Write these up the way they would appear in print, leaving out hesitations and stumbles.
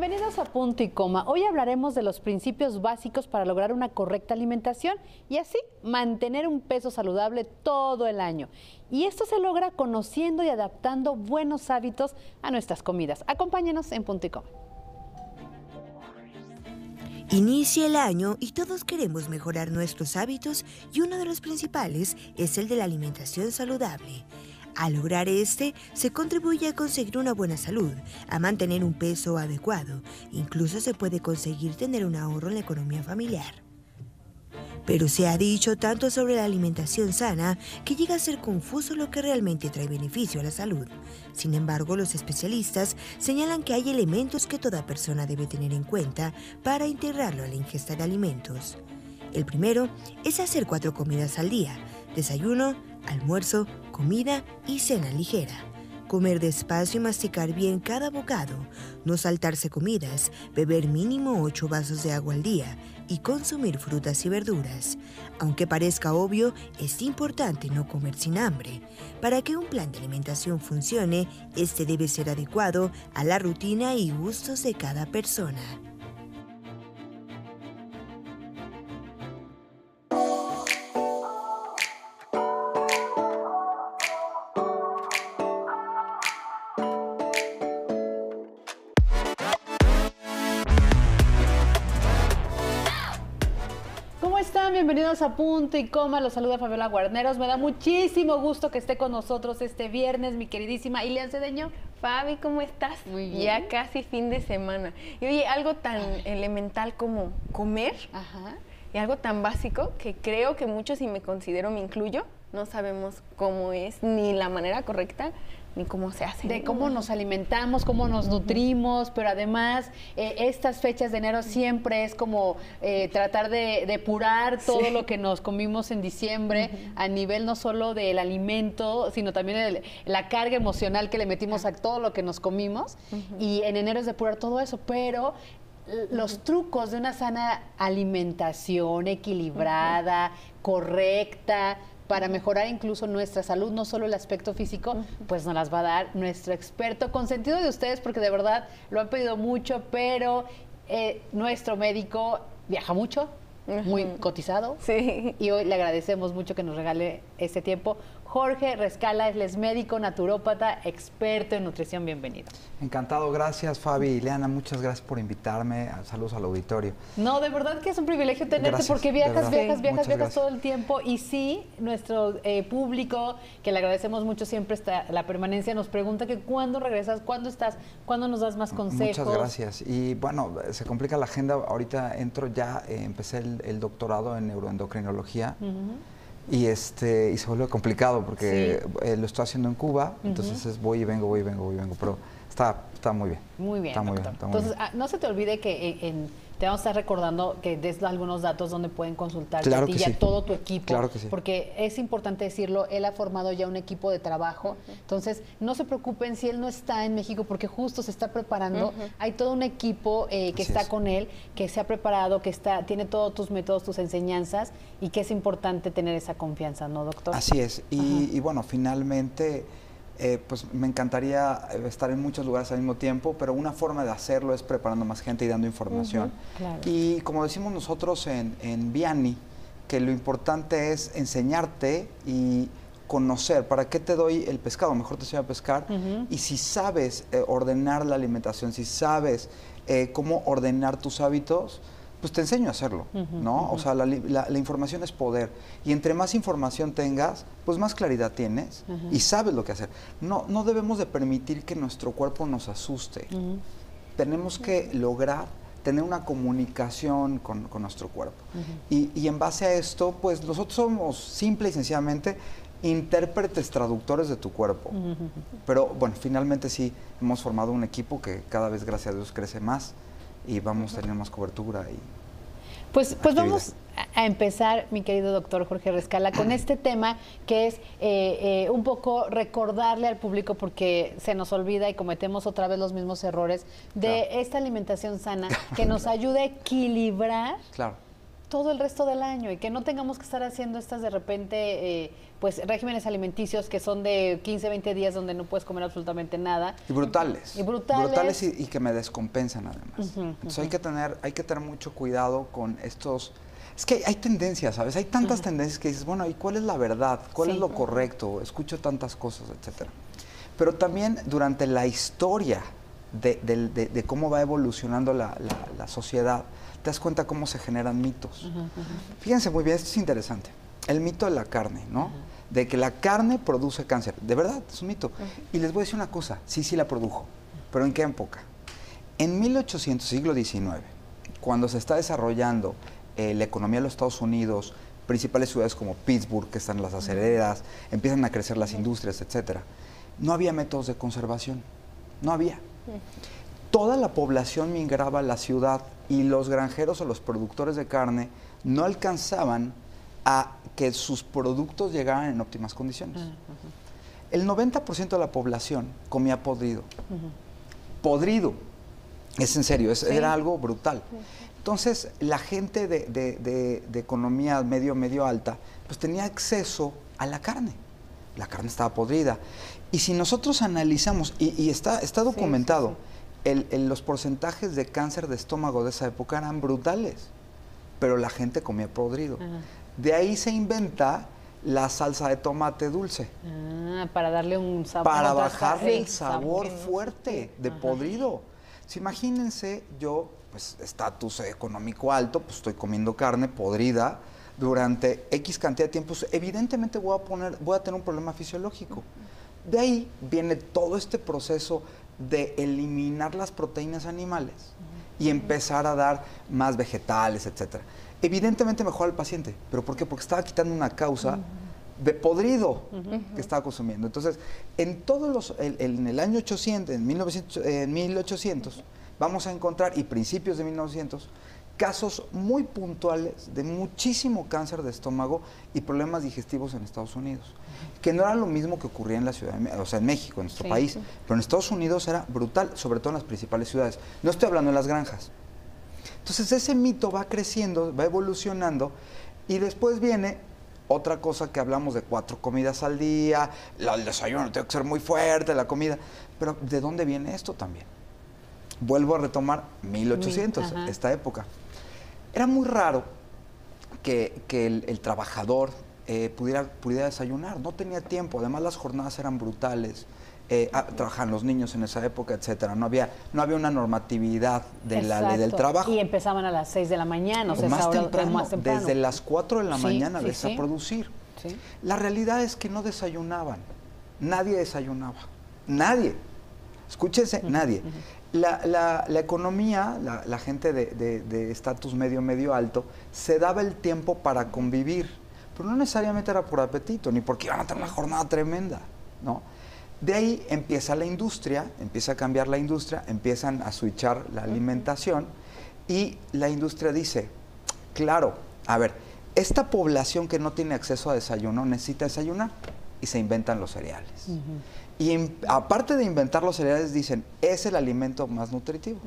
Bienvenidos a Punto y Coma. Hoy hablaremos de los principios básicos para lograr una correcta alimentación y así mantener un peso saludable todo el año. Y esto se logra conociendo y adaptando buenos hábitos a nuestras comidas. Acompáñenos en Punto y Coma. Inicia el año y todos queremos mejorar nuestros hábitos y uno de los principales es el de la alimentación saludable. Al lograr este, se contribuye a conseguir una buena salud, a mantener un peso adecuado, incluso se puede conseguir tener un ahorro en la economía familiar. Pero se ha dicho tanto sobre la alimentación sana que llega a ser confuso lo que realmente trae beneficio a la salud. Sin embargo, los especialistas señalan que hay elementos que toda persona debe tener en cuenta para integrarlo a la ingesta de alimentos. El primero es hacer 4 comidas al día: desayuno, almuerzo, comida y cena ligera. Comer despacio y masticar bien cada bocado, no saltarse comidas, beber mínimo 8 vasos de agua al día y consumir frutas y verduras. Aunque parezca obvio, es importante no comer sin hambre. Para que un plan de alimentación funcione, este debe ser adecuado a la rutina y gustos de cada persona. Bienvenidos a Punto y Coma, los saluda Fabiola Guarneros. Me da muchísimo gusto que esté con nosotros este viernes, mi queridísima Ileana Cedeño. Fabi, ¿cómo estás? Muy bien. Ya casi fin de semana. Y oye, algo tan elemental como comer, y algo tan básico que creo que muchos, y me considero, me incluyo, no sabemos cómo es, ni la manera correcta, ni cómo se hace. De cómo nos alimentamos, cómo nos nutrimos, pero además estas fechas de enero siempre es como tratar de depurar todo lo que nos comimos en diciembre, a nivel no solo del alimento, sino también la carga emocional que le metimos a todo lo que nos comimos, y en enero es depurar todo eso, pero los trucos de una sana alimentación equilibrada, correcta, para mejorar incluso nuestra salud, no solo el aspecto físico, pues nos las va a dar nuestro experto, consentido de ustedes, porque de verdad lo han pedido mucho, pero nuestro médico viaja mucho, muy cotizado, y hoy le agradecemos mucho que nos regale este tiempo. Jorge Rescala, él es médico, naturópata, experto en nutrición. Bienvenido. Encantado, gracias Fabi. Ileana, muchas gracias por invitarme. Saludos al auditorio. No, de verdad que es un privilegio tenerte, porque viajas todo el tiempo. Y sí, nuestro público, que le agradecemos mucho siempre la permanencia, nos pregunta que cuándo regresas, cuándo estás, cuándo nos das más consejos. Muchas gracias. Y bueno, se complica la agenda. Ahorita entro ya, empecé el doctorado en neuroendocrinología. Y y se vuelve complicado porque lo estoy haciendo en Cuba, entonces es voy y vengo, pero está muy bien. Muy bien, Entonces, no se te olvide que te vamos a estar recordando que des algunos datos donde pueden consultar a ti y a todo tu equipo. Claro que sí. Porque es importante decirlo, él ha formado ya un equipo de trabajo. Entonces, no se preocupen si él no está en México, porque justo se está preparando. Hay todo un equipo que está con él, que se ha preparado, que tiene todos tus métodos, tus enseñanzas, y que es importante tener esa confianza, ¿no, doctor? Así es. Y bueno, finalmente, pues me encantaría estar en muchos lugares al mismo tiempo, pero una forma de hacerlo es preparando más gente y dando información. Y como decimos nosotros en Vianney, que lo importante es enseñarte y conocer. ¿Para qué te doy el pescado? Mejor te enseño a pescar. Y si sabes ordenar la alimentación, si sabes cómo ordenar tus hábitos, pues te enseño a hacerlo, ¿no? O sea, la información es poder. Y entre más información tengas, pues más claridad tienes y sabes lo que hacer. No debemos de permitir que nuestro cuerpo nos asuste. Tenemos que lograr tener una comunicación con nuestro cuerpo. Y en base a esto, pues nosotros somos simple y sencillamente intérpretes, traductores de tu cuerpo. Pero bueno, finalmente sí hemos formado un equipo que cada vez, gracias a Dios, crece más. Y vamos a tener más cobertura. Pues vamos a empezar, mi querido doctor Jorge Rescala, con este tema que es un poco recordarle al público, porque se nos olvida y cometemos otra vez los mismos errores, de esta alimentación sana que nos ayude a equilibrar todo el resto del año y que no tengamos que estar haciendo estas de repente pues regímenes alimenticios que son de 15, 20 días donde no puedes comer absolutamente nada. Y brutales. Y brutales. Brutales y que me descompensan además. Entonces hay que tener mucho cuidado con estos... Es que hay tendencias, ¿sabes? Hay tantas tendencias que dices, bueno, ¿y cuál es la verdad? ¿Cuál es lo correcto? Escucho tantas cosas, etcétera. Pero también durante la historia de cómo va evolucionando la sociedad, te das cuenta cómo se generan mitos. Fíjense muy bien, esto es interesante. El mito de la carne, ¿no? De que la carne produce cáncer. De verdad, es un mito. Y les voy a decir una cosa. Sí, sí la produjo. ¿Pero en qué época? En 1800, siglo XIX, cuando se está desarrollando la economía de los Estados Unidos, principales ciudades como Pittsburgh, que están las acereras, empiezan a crecer las industrias, etcétera. No había métodos de conservación. No había. Toda la población migraba a la ciudad y los granjeros o los productores de carne no alcanzaban a que sus productos llegaran en óptimas condiciones. El 90% de la población comía podrido. Podrido. Es en serio, era algo brutal. Entonces, la gente de economía medio alta, pues tenía acceso a la carne. La carne estaba podrida. Y si nosotros analizamos, y está documentado, los porcentajes de cáncer de estómago de esa época eran brutales, pero la gente comía podrido. De ahí se inventa la salsa de tomate dulce. Para darle un sabor. Para bajar el sabor fuerte de podrido. Si imagínense, yo, pues, estatus económico alto, pues estoy comiendo carne podrida durante X cantidad de tiempo, evidentemente voy a tener un problema fisiológico. De ahí viene todo este proceso de eliminar las proteínas animales y empezar a dar más vegetales, etcétera. Evidentemente mejora el paciente, pero ¿por qué? Porque estaba quitando una causa de podrido que estaba consumiendo. Entonces, en todos los, en el año 800, en 1800, vamos a encontrar, y principios de 1900, casos muy puntuales de muchísimo cáncer de estómago y problemas digestivos en Estados Unidos, que no era lo mismo que ocurría en la ciudad, o sea, en México, en nuestro país, pero en Estados Unidos era brutal, sobre todo en las principales ciudades. No estoy hablando de las granjas. Entonces, ese mito va creciendo, va evolucionando, y después viene otra cosa que hablamos de 4 comidas al día, el desayuno tiene que ser muy fuerte, la comida, pero ¿de dónde viene esto también? Vuelvo a retomar 1800, esta época. Era muy raro que el trabajador pudiera desayunar, no tenía tiempo, además las jornadas eran brutales, trabajaban los niños en esa época, etcétera. No había una normatividad de la ley del trabajo. Y empezaban a las 6 de la mañana, o sea, más temprano, más temprano. Desde las 4 de la mañana a producir. La realidad es que no desayunaban, nadie desayunaba, nadie, escúchense, nadie. La economía, la gente de estatus medio alto, se daba el tiempo para convivir, pero no necesariamente era por apetito, ni porque iban a tener una jornada tremenda, ¿no? De ahí empieza la industria, empieza a cambiar la industria, empiezan a switchar la alimentación y la industria dice, claro, a ver, esta población que no tiene acceso a desayuno necesita desayunar y se inventan los cereales. Y aparte de inventar los cereales, dicen, es el alimento más nutritivo.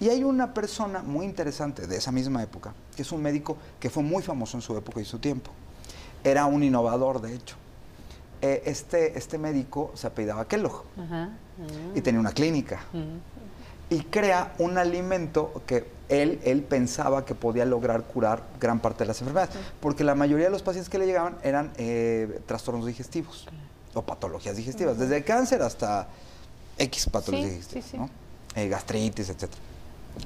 Y hay una persona muy interesante de esa misma época, que es un médico que fue muy famoso en su época y su tiempo. Era un innovador, de hecho. Este médico se apellidaba Kellogg y tenía una clínica. Y crea un alimento que él pensaba que podía lograr curar gran parte de las enfermedades, porque la mayoría de los pacientes que le llegaban eran trastornos digestivos o patologías digestivas, desde cáncer hasta X patologías digestivas, ¿no? Gastritis, etc.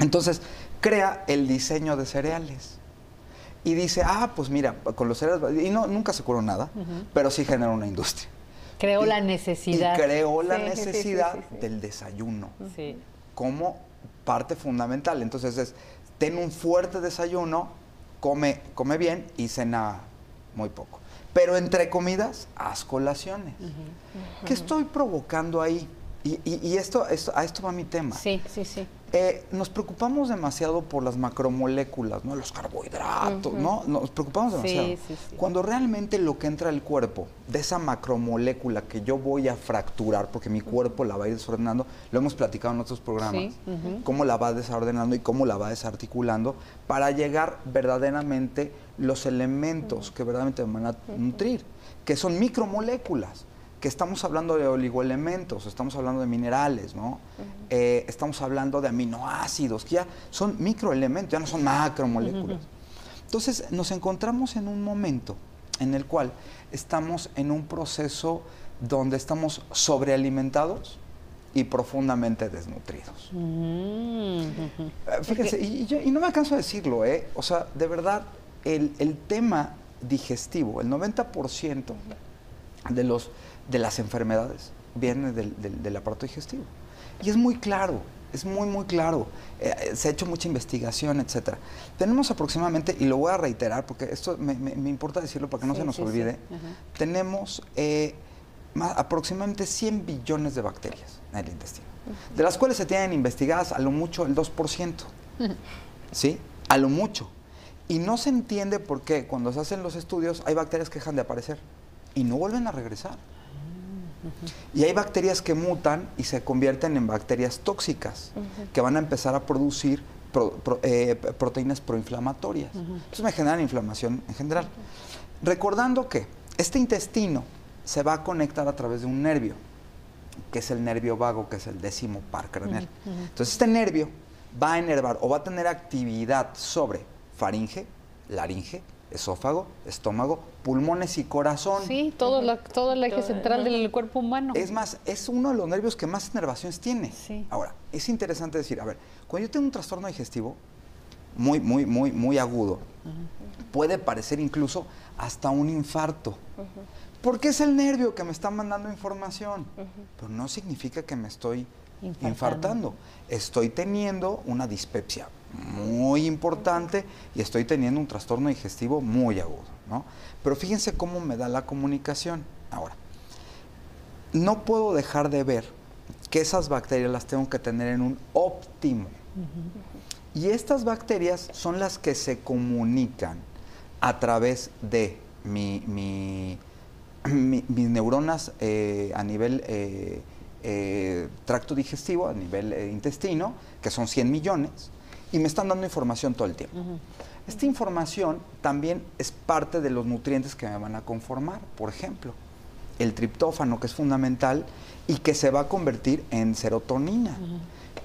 Entonces, crea el diseño de cereales y dice, pues mira, con los cereales, y no, nunca se curó nada, pero sí generó una industria. Creó la necesidad. Y creó la necesidad del desayuno como parte fundamental. Entonces, es, ten un fuerte desayuno, come bien y cena muy poco. Pero entre comidas, haz colaciones. ¿Qué estoy provocando ahí? Y a esto va mi tema. Nos preocupamos demasiado por las macromoléculas, ¿no? Los carbohidratos, ¿no? Nos preocupamos demasiado. Sí, sí, sí. Cuando realmente lo que entra al cuerpo, de esa macromolécula que yo voy a fracturar, porque mi cuerpo la va a ir desordenando, lo hemos platicado en otros programas, sí, cómo la va desordenando y cómo la va desarticulando, para llegar verdaderamente los elementos que verdaderamente me van a nutrir, que son micromoléculas. Que estamos hablando de oligoelementos, estamos hablando de minerales, ¿no? Estamos hablando de aminoácidos, que ya son microelementos, ya no son macromoléculas. Entonces, nos encontramos en un momento en el cual estamos en un proceso donde estamos sobrealimentados y profundamente desnutridos. Fíjense, y no me canso de decirlo, ¿eh? O sea, de verdad, el tema digestivo, el 90% de las enfermedades viene del aparato digestivo. Y es muy claro, es muy claro. Se ha hecho mucha investigación, etcétera. Tenemos aproximadamente, y lo voy a reiterar porque esto me importa decirlo para que no se nos olvide, tenemos aproximadamente 100 billones de bacterias en el intestino, de las cuales se tienen investigadas a lo mucho el 2%. ¿Sí? A lo mucho. Y no se entiende por qué cuando se hacen los estudios hay bacterias que dejan de aparecer y no vuelven a regresar. Y hay bacterias que mutan y se convierten en bacterias tóxicas, que van a empezar a producir proteínas proinflamatorias. Entonces me generan inflamación en general. Recordando que este intestino se va a conectar a través de un nervio, que es el nervio vago, que es el 10º par craneal. Entonces este nervio va a enervar o va a tener actividad sobre faringe, laringe, esófago, estómago, pulmones y corazón. Sí, todo el eje central del cuerpo humano. Es más, es uno de los nervios que más inervaciones tiene. Sí. Ahora, es interesante decir, a ver, cuando yo tengo un trastorno digestivo muy agudo, puede parecer incluso hasta un infarto, porque es el nervio que me está mandando información, pero no significa que me estoy infartando. Estoy teniendo una dispepsia muy importante y estoy teniendo un trastorno digestivo muy agudo, ¿no? Pero fíjense cómo me da la comunicación. Ahora, no puedo dejar de ver que esas bacterias las tengo que tener en un óptimo. Y estas bacterias son las que se comunican a través de mis neuronas a nivel tracto digestivo, a nivel intestino, que son 100 millones, y me están dando información todo el tiempo. Esta información también es parte de los nutrientes que me van a conformar, por ejemplo, el triptófano, que es fundamental y que se va a convertir en serotonina,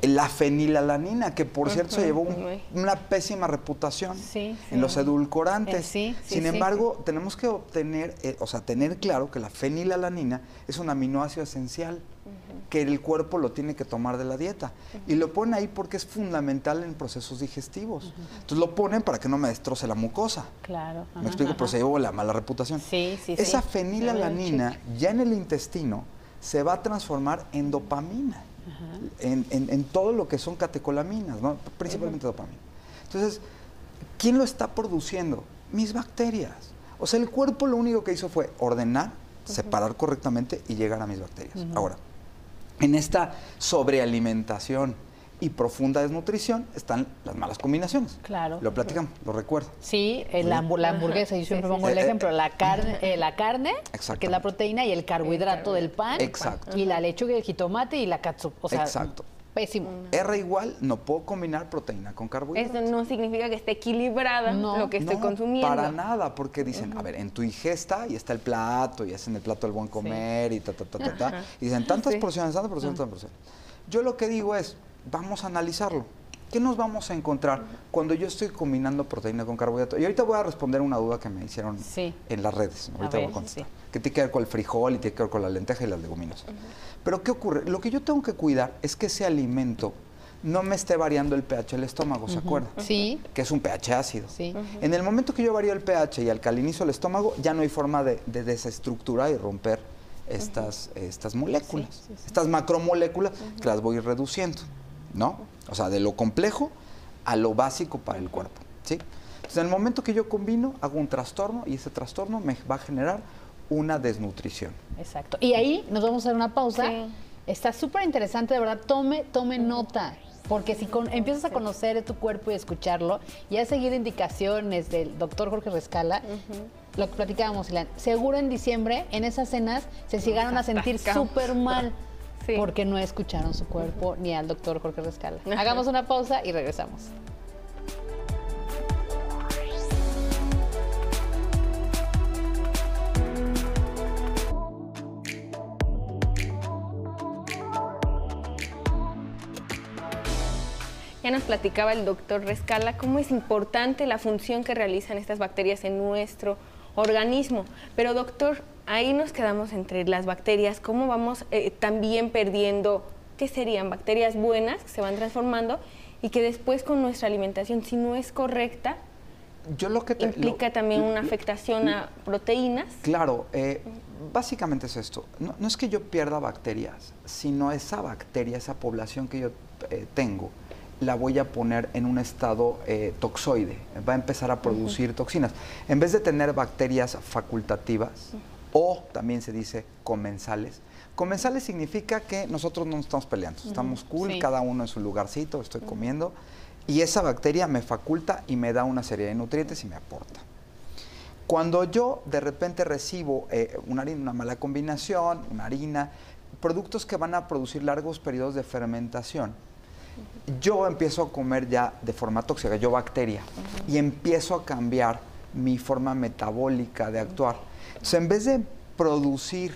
la fenilalanina, que por cierto se llevó una pésima reputación en los edulcorantes. Sin embargo, tenemos que obtener, tener claro que la fenilalanina es un aminoácido esencial, que el cuerpo lo tiene que tomar de la dieta. Y lo ponen ahí porque es fundamental en procesos digestivos. Entonces lo ponen para que no me destroce la mucosa. Claro. Me explico, pero se llevó la mala reputación. Esa fenilalanina ya en el intestino se va a transformar en dopamina, en todo lo que son catecolaminas, ¿no? Principalmente dopamina. Entonces, ¿quién lo está produciendo? Mis bacterias. O sea, el cuerpo lo único que hizo fue ordenar, separar correctamente y llegar a mis bacterias. Ahora, en esta sobrealimentación y profunda desnutrición están las malas combinaciones. Claro. Lo platicamos, lo recuerdo. Sí, la hamburguesa, yo siempre pongo el ejemplo, la carne, que es la proteína, y el carbohidrato del pan, y la lechuga y el jitomate y la catsup. O sea, pésimo. R igual, no puedo combinar proteína con carbohidratos. Eso no significa que esté equilibrada lo que estoy consumiendo. Para nada, porque dicen, a ver, en tu ingesta, y está el plato, y hacen el plato del buen comer, y y dicen tantas porciones. Yo lo que digo es, vamos a analizarlo. ¿Qué nos vamos a encontrar cuando yo estoy combinando proteína con carbohidrato? Y ahorita voy a responder una duda que me hicieron en las redes. Ahorita voy a contestar. Que tiene que ver con el frijol y tiene que ver con la lenteja y las leguminosas. Pero ¿qué ocurre? Lo que yo tengo que cuidar es que ese alimento no me esté variando el pH del estómago, ¿se acuerdan? Sí. Que es un pH ácido. Sí. En el momento que yo varío el pH y alcalinizo el estómago, ya no hay forma de desestructurar y romper estas moléculas, estas macromoléculas, que las voy reduciendo, ¿no? O sea, de lo complejo a lo básico para el cuerpo, ¿sí? Entonces, en el momento que yo combino, hago un trastorno y ese trastorno me va a generar una desnutrición. Exacto. Y ahí nos vamos a hacer una pausa. Está súper interesante, de verdad. Tome nota. Porque si empiezas a conocer tu cuerpo y escucharlo, y a seguir indicaciones del doctor Jorge Rescala, lo que platicábamos, Ilan, seguro en diciembre, en esas cenas, se llegaron a sentir súper mal, porque no escucharon su cuerpo ni al doctor Jorge Rescala. Hagamos una pausa y regresamos. Ya nos platicaba el doctor Rescala cómo es importante la función que realizan estas bacterias en nuestro organismo. Pero doctor, ahí nos quedamos entre las bacterias, cómo vamos también perdiendo, ¿qué serían? Bacterias buenas que se van transformando y que después con nuestra alimentación, si no es correcta, implica también una afectación a proteínas. Claro, básicamente es esto. No es que yo pierda bacterias, sino esa bacteria, esa población que yo tengo, la voy a poner en un estado toxoide, va a empezar a producir toxinas. En vez de tener bacterias facultativas o también se dice comensales, comensales significa que nosotros no nos estamos peleando, estamos cool, cada uno en su lugarcito, estoy comiendo y esa bacteria me faculta y me da una serie de nutrientes y me aporta. Cuando yo de repente recibo una harina, una mala combinación, una harina, productos que van a producir largos periodos de fermentación, yo empiezo a comer ya de forma tóxica, yo bacteria, y empiezo a cambiar mi forma metabólica de actuar. Entonces, en vez de producir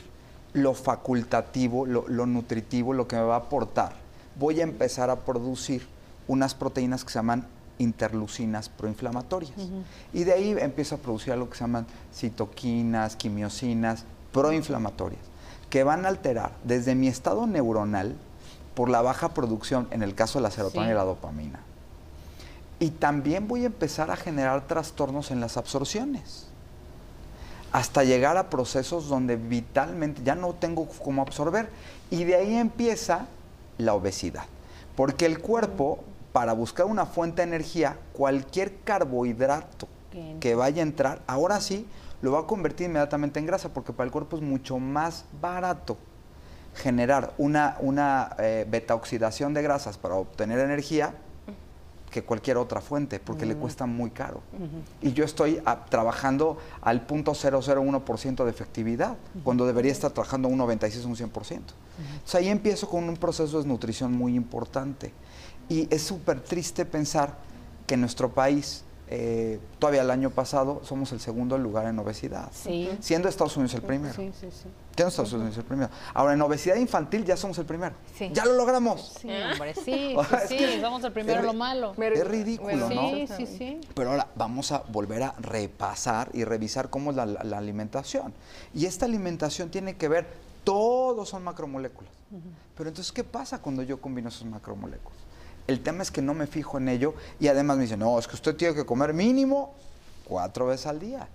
lo facultativo, lo nutritivo, lo que me va a aportar, voy a empezar a producir unas proteínas que se llaman interleucinas proinflamatorias. Y de ahí empiezo a producir algo que se llaman citoquinas, quimiosinas proinflamatorias, que van a alterar desde mi estado neuronal, por la baja producción, en el caso de la serotonina y la dopamina. Y también voy a empezar a generar trastornos en las absorciones, hasta llegar a procesos donde vitalmente ya no tengo cómo absorber. Y de ahí empieza la obesidad. Porque el cuerpo, para buscar una fuente de energía, cualquier carbohidrato que vaya a entrar, ahora sí, lo va a convertir inmediatamente en grasa, porque para el cuerpo es mucho más barato generar una beta oxidación de grasas para obtener energía que cualquier otra fuente, porque le cuesta muy caro. Y yo estoy trabajando al 0.001% de efectividad, cuando debería estar trabajando un 96 o un 100%. Entonces ahí empiezo con un proceso de desnutrición muy importante. Y es súper triste pensar que en nuestro país, todavía el año pasado, somos el segundo lugar en obesidad, siendo Estados Unidos el primero. Siendo Estados Unidos el primero. Ahora, en obesidad infantil ya somos el primero. Ya lo logramos. Somos el primero, lo malo. Es ridículo, ¿no? Pero ahora vamos a volver a repasar y revisar cómo es la alimentación. Y esta alimentación tiene que ver, todos son macromoléculas. Pero entonces, ¿qué pasa cuando yo combino esas macromoléculas? El tema es que no me fijo en ello y además me dicen, no, es que usted tiene que comer mínimo 4 veces al día.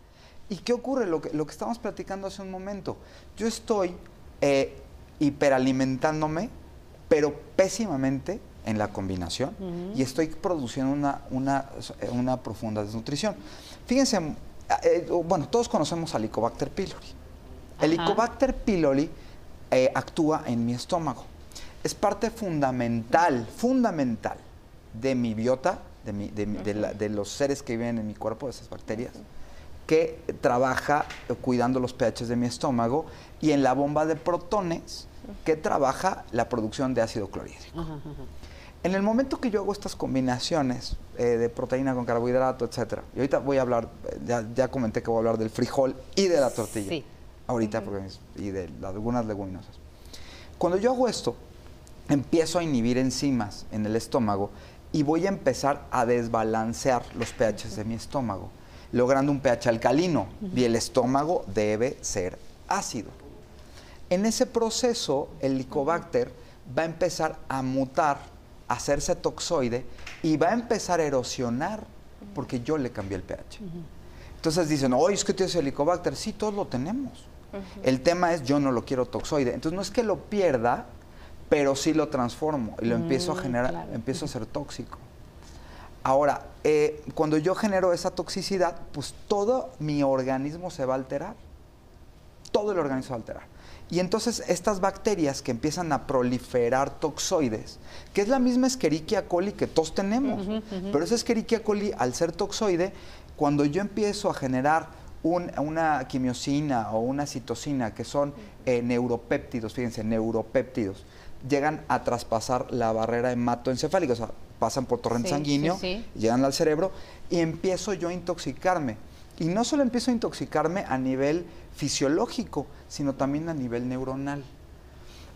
¿Y qué ocurre? Lo que estábamos platicando hace un momento. Yo estoy hiperalimentándome, pero pésimamente en la combinación y estoy produciendo una profunda desnutrición. Fíjense, bueno, todos conocemos al Helicobacter pylori. El Helicobacter pylori actúa en mi estómago. Es parte fundamental de mi biota, de los seres que viven en mi cuerpo, de esas bacterias, que trabaja cuidando los pHs de mi estómago y en la bomba de protones que trabaja la producción de ácido clorhídrico. En el momento que yo hago estas combinaciones de proteína con carbohidrato, etcétera, y ahorita voy a hablar, ya comenté que voy a hablar del frijol y de la tortilla, ahorita y de algunas leguminosas. Cuando yo hago esto, empiezo a inhibir enzimas en el estómago y voy a empezar a desbalancear los pHs de mi estómago, logrando un pH alcalino y el estómago debe ser ácido. En ese proceso, el Helicobacter va a empezar a mutar, a hacerse toxoide y va a empezar a erosionar porque yo le cambié el pH. Entonces dicen, oye, es que tienes el Helicobacter. Sí, todos lo tenemos. El tema es, yo no lo quiero toxoide. Entonces no es que lo pierda, pero sí lo transformo y lo empiezo a generar, empiezo a ser tóxico. Ahora, cuando yo genero esa toxicidad, pues todo mi organismo se va a alterar. Todo el organismo se va a alterar. Y entonces estas bacterias que empiezan a proliferar toxoides, que es la misma Escherichia coli que todos tenemos, pero esa Escherichia coli, al ser toxoide, cuando yo empiezo a generar una quimiosina o una citosina, que son neuropéptidos, fíjense, neuropéptidos, llegan a traspasar la barrera hematoencefálica, o sea, pasan por torrente sanguíneo, llegan al cerebro y empiezo yo a intoxicarme. Y no solo empiezo a intoxicarme a nivel fisiológico, sino también a nivel neuronal.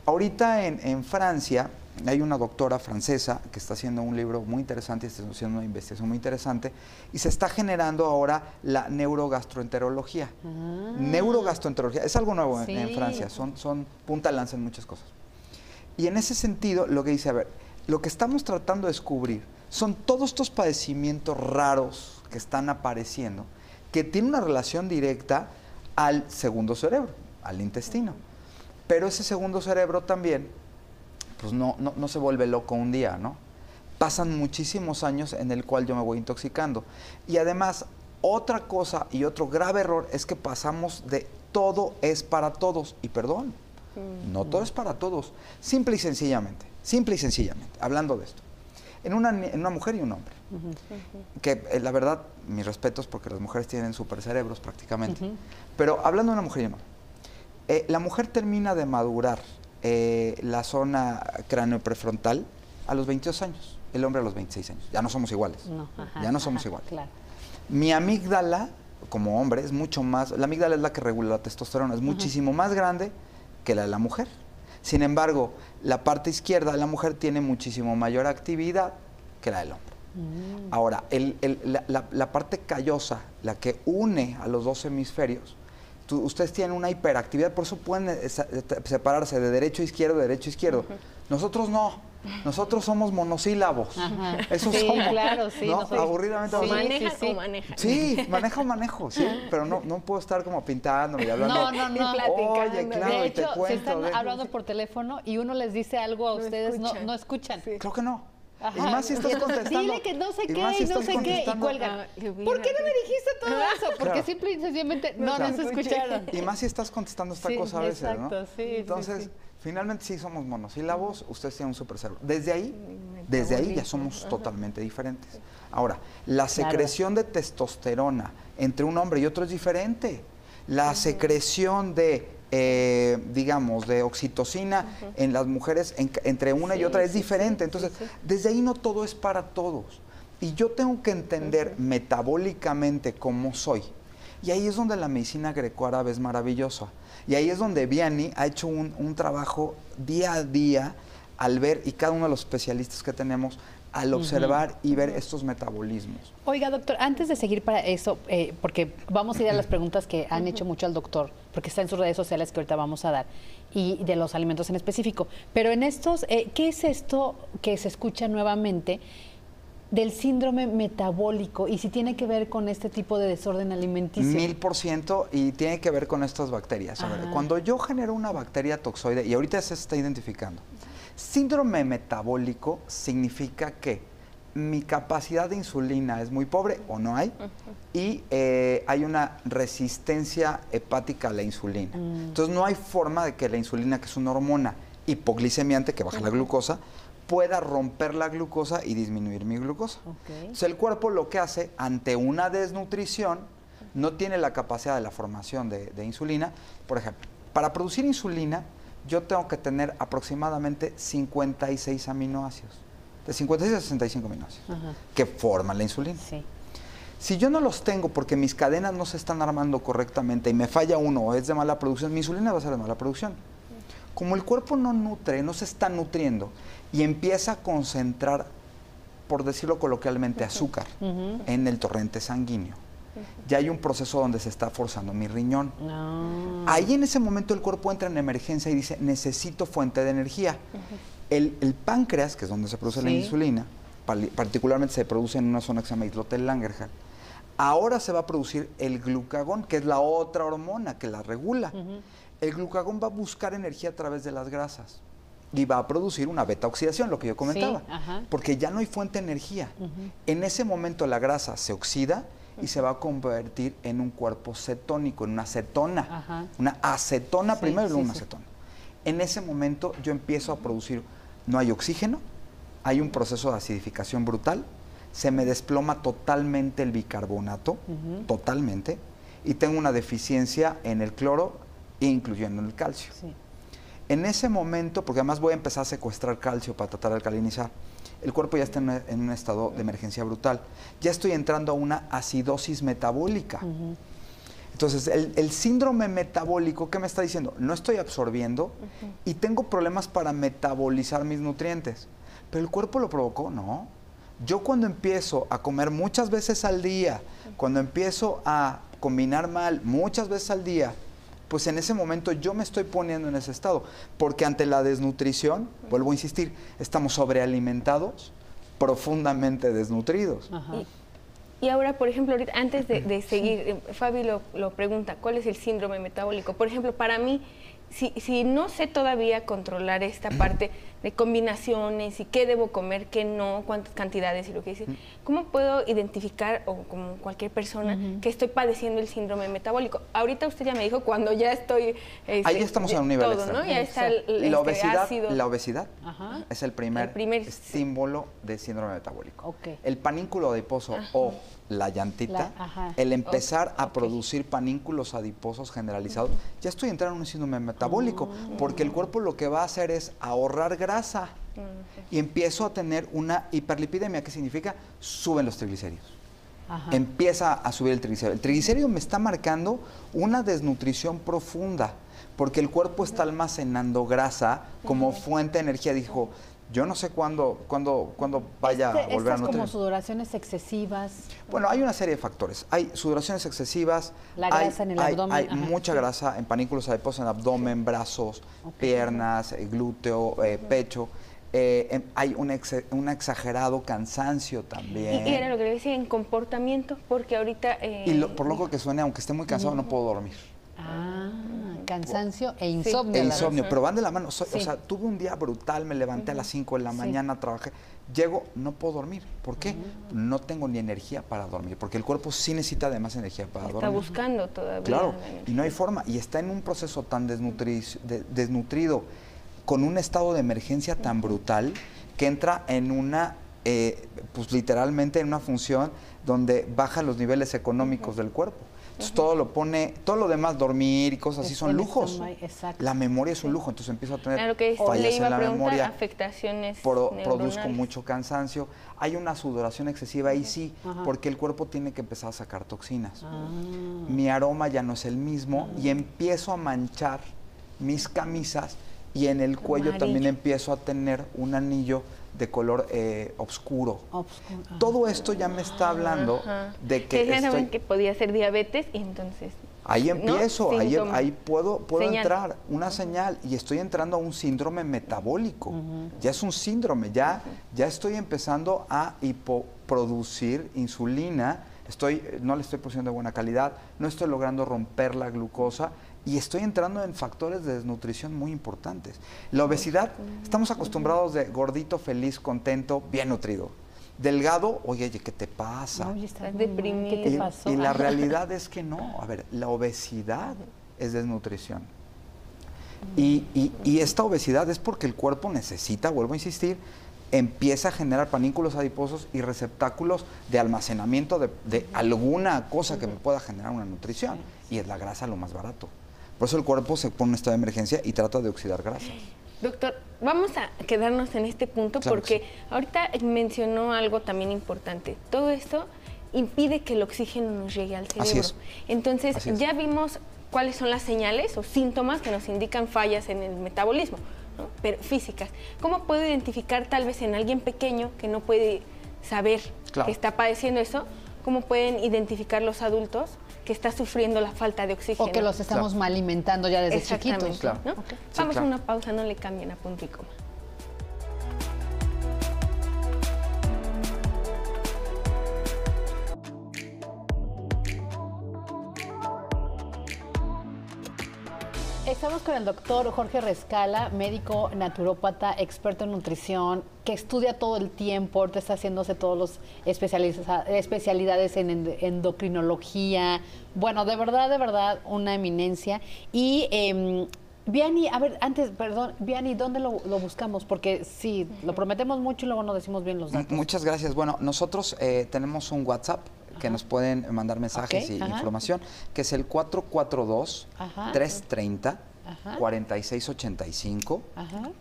Ahorita en Francia hay una doctora francesa que está haciendo un libro muy interesante, está haciendo una investigación muy interesante, y se está generando ahora la neurogastroenterología. Neurogastroenterología, es algo nuevo en Francia, son punta de lanza en muchas cosas. Y en ese sentido, lo que dice, a ver, lo que estamos tratando de descubrir son todos estos padecimientos raros que están apareciendo, que tienen una relación directa al segundo cerebro, al intestino. Pero ese segundo cerebro también, pues no se vuelve loco un día, ¿no? Pasan muchísimos años en el cual yo me voy intoxicando. Y además, otra cosa y otro grave error es que pasamos de todo es para todos. Y perdón, no todo es para todos. Simple y sencillamente, hablando de esto. En una mujer y un hombre. Que la verdad, mis respetos, porque las mujeres tienen super cerebros prácticamente. Pero hablando de una mujer y un hombre, la mujer termina de madurar la zona cráneo prefrontal a los 22 años, el hombre a los 26 años. Ya no somos iguales. Ya no somos iguales. Claro. Mi amígdala, como hombre, es mucho más. La amígdala es la que regula la testosterona, es muchísimo más grande que la de la mujer. Sin embargo, la parte izquierda de la mujer tiene muchísimo mayor actividad que la del hombre. Ahora, la parte callosa, la que une a los dos hemisferios, ustedes tienen una hiperactividad, por eso pueden separarse de derecho a izquierdo, Nosotros no, nosotros somos monosílabos. Eso sí, somos, claro, sí, ¿no? Aburridamente. Sí, maneja o maneja. Sí, maneja o manejo, sí, pero no puedo estar como pintándome y hablando. Oye, claro, de hecho, te cuento, se están hablando por teléfono y uno les dice algo a ustedes, no escuchan. Sí. Creo que no. Y más si estás contestando. Dile que no sé qué y no sé qué y cuelgan. ¿Por qué no me dijiste todo eso? Porque simple y sencillamente no nos escucharon. Y más si estás contestando esta cosa a veces, ¿no? Exacto, sí. Entonces, finalmente sí somos monosílabos, ustedes tienen un super cerebro. Desde ahí ya somos totalmente diferentes. Ahora, la secreción de testosterona entre un hombre y otro es diferente. La secreción de digamos, de oxitocina en las mujeres, entre una y otra, es diferente. Entonces, desde ahí no todo es para todos. Y yo tengo que entender metabólicamente cómo soy. Y ahí es donde la medicina grecoárabe es maravillosa. Y ahí es donde Vianney ha hecho un trabajo día a día al ver, y cada uno de los especialistas que tenemos, al observar y ver estos metabolismos. Oiga, doctor, antes de seguir para eso, porque vamos a ir a las preguntas que han hecho mucho al doctor, porque está en sus redes sociales que ahorita vamos a dar, y de los alimentos en específico. Pero en estos, ¿qué es esto que se escucha nuevamente del síndrome metabólico? ¿Y si tiene que ver con este tipo de desorden alimenticio? 1000%, y tiene que ver con estas bacterias. A ver, cuando yo genero una bacteria toxoide, y ahorita se está identificando, síndrome metabólico significa que mi capacidad de insulina es muy pobre o no hay, y hay una resistencia hepática a la insulina. Entonces no hay forma de que la insulina, que es una hormona hipoglicemiante que baja la glucosa, pueda romper la glucosa y disminuir mi glucosa. Entonces el cuerpo lo que hace ante una desnutrición, no tiene la capacidad de la formación de insulina. Por ejemplo, para producir insulina, yo tengo que tener aproximadamente 56 aminoácidos, de 56 a 65 aminoácidos, que forman la insulina. Si yo no los tengo porque mis cadenas no se están armando correctamente y me falla uno o es de mala producción, mi insulina va a ser de mala producción. Como el cuerpo no nutre, no se está nutriendo y empieza a concentrar, por decirlo coloquialmente, azúcar en el torrente sanguíneo. Ya hay un proceso donde se está forzando mi riñón. Ahí en ese momento el cuerpo entra en emergencia y dice, necesito fuente de energía. El páncreas, que es donde se produce la insulina, particularmente se produce en una zona que se llama islote-Langerhans. Ahora se va a producir el glucagón, que es la otra hormona que la regula. El glucagón va a buscar energía a través de las grasas y va a producir una beta-oxidación, lo que yo comentaba, porque ya no hay fuente de energía. En ese momento la grasa se oxida y se va a convertir en un cuerpo cetónico, en una acetona. Ajá. Una acetona primero y luego una acetona. En ese momento yo empiezo a producir, no hay oxígeno, hay un proceso de acidificación brutal, se me desploma totalmente el bicarbonato, totalmente, y tengo una deficiencia en el cloro, incluyendo el calcio. Sí. En ese momento, porque además voy a empezar a secuestrar calcio para tratar de alcalinizar, el cuerpo ya está en un estado de emergencia brutal. Ya estoy entrando a una acidosis metabólica. Entonces, el síndrome metabólico, ¿qué me está diciendo? No estoy absorbiendo y tengo problemas para metabolizar mis nutrientes. ¿Pero el cuerpo lo provocó? No. Yo cuando empiezo a comer muchas veces al día, cuando empiezo a combinar mal muchas veces al día, pues en ese momento yo me estoy poniendo en ese estado, porque ante la desnutrición, vuelvo a insistir, estamos sobrealimentados, profundamente desnutridos. Y ahora, por ejemplo, ahorita, antes de seguir, Fabi lo pregunta, ¿cuál es el síndrome metabólico? Por ejemplo, para mí, si no sé todavía controlar esta parte de combinaciones y qué debo comer, qué no, cuántas cantidades y lo que dice, ¿cómo puedo identificar, o como cualquier persona, que estoy padeciendo el síndrome metabólico? Ahorita usted ya me dijo cuando ya estoy... ahí ya estamos a un nivel todo, extra. ¿No? Ya está la obesidad, ácido. La obesidad es el primer símbolo de síndrome metabólico. El panínculo adiposo o la llantita, el empezar a producir panínculos adiposos generalizados, ya estoy entrando en un síndrome metabólico, porque el cuerpo lo que va a hacer es ahorrar grasa y empiezo a tener una hiperlipidemia, que significa suben los triglicéridos. Empieza a subir el triglicérido. El triglicérido me está marcando una desnutrición profunda, porque el cuerpo está almacenando grasa como fuente de energía. Dijo, yo no sé cuándo vaya a volver a nutrir. Como sudoraciones excesivas. Bueno, hay una serie de factores. Hay sudoraciones excesivas. La grasa en el abdomen. Hay mucha grasa en panínculos adiposos, en abdomen, brazos, piernas, glúteo, pecho. Hay un exagerado cansancio también. Y era lo que le decía, en comportamiento, porque ahorita... Y por loco que suene, aunque esté muy cansado, no puedo dormir. Cansancio e insomnio. E insomnio, pero van de la mano. O sea, tuve un día brutal, me levanté a las 5 de la mañana, trabajé, llego, no puedo dormir. ¿Por qué? No tengo ni energía para dormir, porque el cuerpo sí necesita además energía para dormir. Está buscando todavía. Claro, y no hay forma. Y está en un proceso tan desnutrido, con un estado de emergencia tan brutal, que entra en una, pues literalmente en una función donde bajan los niveles económicos del cuerpo. Entonces, todo lo demás, dormir y cosas así, son lujos. La memoria es un lujo, entonces empiezo a tener fallas en la memoria, afectaciones produzco mucho cansancio. Hay una sudoración excesiva y sí, porque el cuerpo tiene que empezar a sacar toxinas. Mi aroma ya no es el mismo y empiezo a manchar mis camisas, y en el cuello también empiezo a tener un anillo de color oscuro. Todo esto ya me está hablando de que que podía ser diabetes, y entonces... Ahí empiezo, ¿no? ahí puedo entrar, una señal, y estoy entrando a un síndrome metabólico. Ya es un síndrome, ya estoy empezando a hipoproducir insulina, no le estoy produciendo de buena calidad, no estoy logrando romper la glucosa, y estoy entrando en factores de desnutrición muy importantes. La obesidad, estamos acostumbrados de gordito, feliz, contento, bien nutrido. Delgado, oye, ¿qué te pasa? Oye, estás deprimido. ¿Qué te pasó? Y la realidad es que no. A ver, la obesidad es desnutrición. Y esta obesidad es porque el cuerpo necesita, vuelvo a insistir, empieza a generar panínculos adiposos y receptáculos de almacenamiento de alguna cosa que me pueda generar una nutrición. Y es la grasa lo más barato. Por eso el cuerpo se pone en estado de emergencia y trata de oxidar grasas. Doctor, vamos a quedarnos en este punto, claro, porque ahorita mencionó algo también importante. Todo esto impide que el oxígeno nos llegue al cerebro. Así es. Entonces, ya vimos cuáles son las señales o síntomas que nos indican fallas en el metabolismo, ¿no? Pero físicas. ¿Cómo puedo identificar tal vez en alguien pequeño que no puede saber que está padeciendo eso? ¿Cómo pueden identificar los adultos que está sufriendo la falta de oxígeno? O que los estamos mal alimentando ya desde chiquitos. ¿No? Vamos a una pausa, no le cambien a Punto y Coma. Estamos con el doctor Jorge Rescala, médico naturópata, experto en nutrición, que estudia todo el tiempo, ahorita está haciéndose todos los especialidades en endocrinología. Bueno, de verdad, una eminencia. Y Vianney, a ver, antes, perdón, Vianney, ¿dónde lo buscamos? Porque sí, lo prometemos mucho y luego no decimos bien los datos. Muchas gracias. Bueno, nosotros tenemos un WhatsApp que nos pueden mandar mensajes y información, que es el 442-330-4685,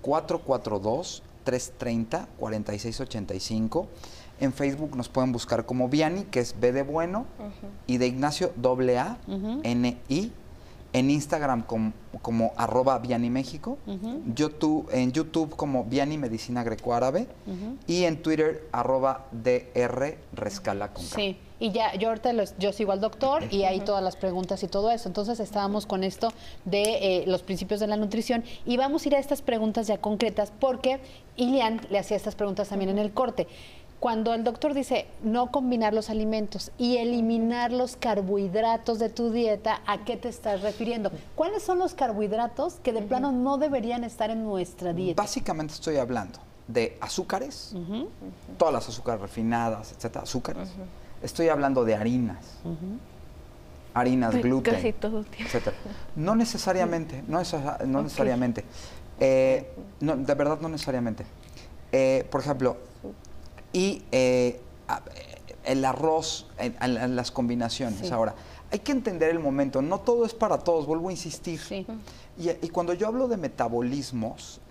442-330-4685. En Facebook nos pueden buscar como Vianney, que es B de bueno y de Ignacio, AA-N-I. En Instagram como @ Vianney México, en YouTube como Vianney Medicina Grecoárabe y en Twitter @ DR Rescala con K. Sí, y ya yo ahorita yo sigo al doctor y ahí todas las preguntas y todo eso. Entonces estábamos con esto de los principios de la nutrición y vamos a ir a estas preguntas ya concretas porque Ileana le hacía estas preguntas también en el corte. Cuando el doctor dice no combinar los alimentos y eliminar los carbohidratos de tu dieta, ¿a qué te estás refiriendo? ¿Cuáles son los carbohidratos que de plano no deberían estar en nuestra dieta? Básicamente estoy hablando de azúcares, todas las azúcares refinadas, etcétera, azúcares. Estoy hablando de harinas, harinas, gluten, casi todo el tiempo, etcétera. No necesariamente, no necesariamente. No, de verdad no necesariamente. Por ejemplo, el arroz en las combinaciones. Sí. Ahora, hay que entender el momento. No todo es para todos, vuelvo a insistir. Sí. Y cuando yo hablo de metabolismos,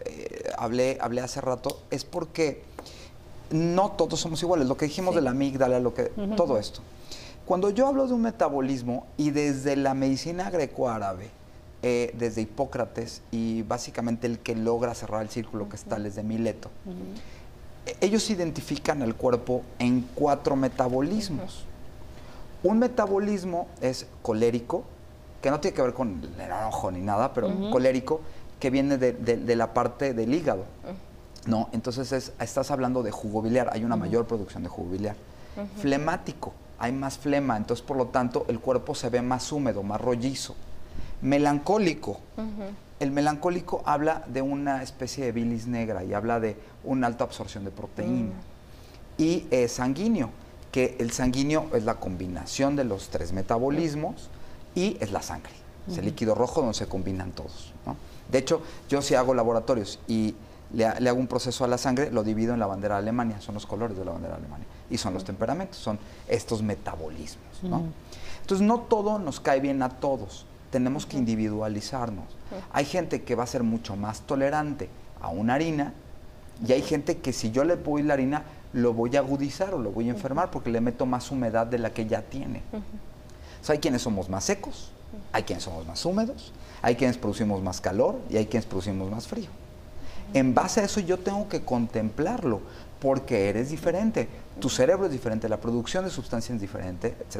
hablé hace rato, es porque no todos somos iguales. Lo que dijimos de la amígdala, todo esto. Cuando yo hablo de un metabolismo, y desde la medicina grecoárabe, desde Hipócrates, y básicamente el que logra cerrar el círculo que está desde Mileto, ellos identifican al cuerpo en 4 metabolismos. Un metabolismo es colérico, que no tiene que ver con el enojo ni nada, pero colérico, que viene de la parte del hígado. No, entonces estás hablando de jugo biliar, hay una mayor producción de jugo biliar. Flemático, hay más flema, entonces por lo tanto el cuerpo se ve más húmedo, más rollizo. Melancólico. El melancólico habla de una especie de bilis negra y habla de una alta absorción de proteína. Y sanguíneo, que el sanguíneo es la combinación de los 3 metabolismos y es la sangre. Es el líquido rojo donde se combinan todos, ¿no? De hecho, yo sí hago laboratorios y le hago un proceso a la sangre, lo divido en la bandera de Alemania, son los colores de la bandera de Alemania. Y son los temperamentos, son estos metabolismos, ¿no? Entonces, no todo nos cae bien a todos. Tenemos que individualizarnos. Hay gente que va a ser mucho más tolerante a una harina y hay gente que si yo le pongo la harina lo voy a agudizar o lo voy a enfermar porque le meto más humedad de la que ya tiene. O sea, hay quienes somos más secos, hay quienes somos más húmedos, hay quienes producimos más calor y hay quienes producimos más frío. En base a eso yo tengo que contemplarlo porque eres diferente, tu cerebro es diferente, la producción de sustancias es diferente, etc.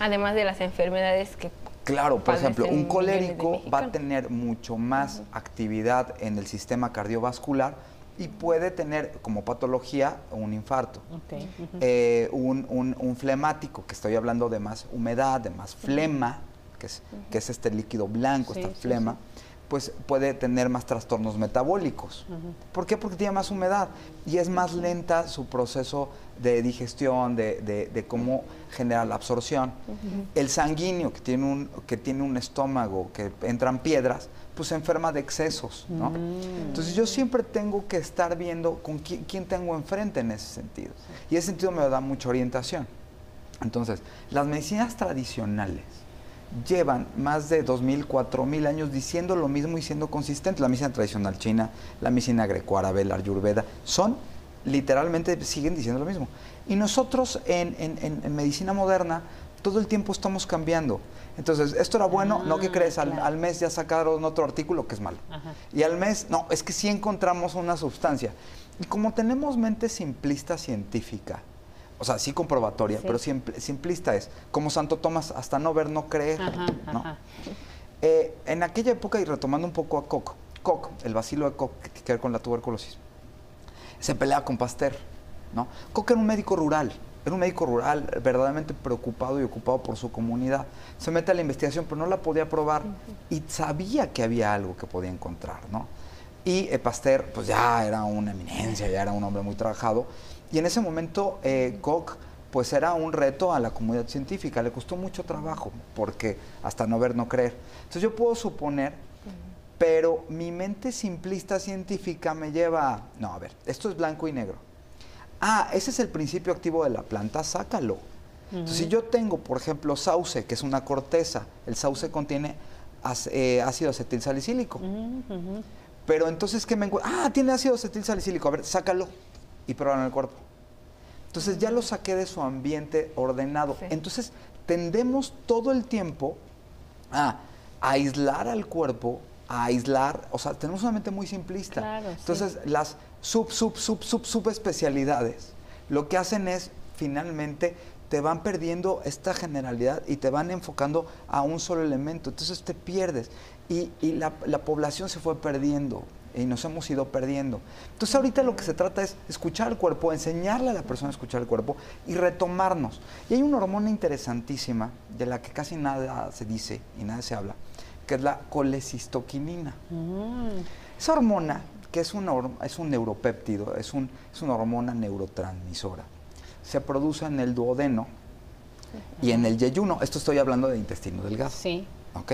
Además de las enfermedades que... Claro, por ejemplo, un colérico va a tener mucho más actividad en el sistema cardiovascular y puede tener como patología un infarto. Okay. Un flemático, que estoy hablando de más humedad, de más flema, que es este líquido blanco, esta flema, pues puede tener más trastornos metabólicos. ¿Por qué? Porque tiene más humedad y es más lenta su proceso de digestión, de cómo genera la absorción. El sanguíneo, que tiene un estómago, que entran piedras, pues se enferma de excesos, ¿no? Entonces yo siempre tengo que estar viendo con quién tengo enfrente en ese sentido. Y ese sentido me da mucha orientación. Entonces, las medicinas tradicionales llevan más de 2.000, 4.000 años diciendo lo mismo y siendo consistentes. La medicina tradicional china, la medicina grecoárabe, la ayurveda, son... literalmente siguen diciendo lo mismo. Y nosotros en medicina moderna todo el tiempo estamos cambiando. Entonces, esto era bueno, ¿no? ¿Qué crees? Al mes ya sacaron otro artículo que es malo. Y al mes, no, es que sí encontramos una sustancia. Y como tenemos mente simplista científica, o sea, sí comprobatoria, pero simplista es, como Santo Tomás, hasta no ver, no creer, ¿no? En aquella época, y retomando un poco a Koch, el bacilo de Koch, que tiene que ver con la tuberculosis, se pelea con Pasteur, ¿no? Koch era un médico rural, Era un médico rural verdaderamente preocupado y ocupado por su comunidad. Se mete a la investigación, pero no la podía probar y sabía que había algo que podía encontrar, ¿no? Y Pasteur, pues ya era una eminencia, ya era un hombre muy trabajado. Y en ese momento, Koch, pues era un reto a la comunidad científica. Le costó mucho trabajo, porque hasta no ver, no creer. Entonces yo puedo suponer, pero mi mente simplista científica me lleva a, no, a ver, esto es blanco y negro. Ah, ese es el principio activo de la planta, sácalo. Entonces, si yo tengo, por ejemplo, sauce, que es una corteza, el sauce contiene ácido acetilsalicílico. Pero entonces, ¿qué me encuentro? Ah, tiene ácido acetilsalicílico, a ver, sácalo y pruébalo en el cuerpo. Entonces, ya lo saqué de su ambiente ordenado. Sí. Entonces, tendemos todo el tiempo a aislar al cuerpo, a aislar, o sea, tenemos una mente muy simplista. Claro, entonces, sí, las subespecialidades, lo que hacen es, finalmente, te van perdiendo esta generalidad y te van enfocando a un solo elemento. Entonces, te pierdes y la población se fue perdiendo y nos hemos ido perdiendo. Entonces, ahorita lo que se trata es escuchar el cuerpo, enseñarle a la persona a escuchar el cuerpo y retomarnos. Y hay una hormona interesantísima de la que casi nada se dice y nada se habla, que es la colecistoquinina. Esa hormona, que es un neuropéptido, es una hormona neurotransmisora. Se produce en el duodeno y en el yeyuno. Esto estoy hablando de intestino delgado. Sí. ¿Ok?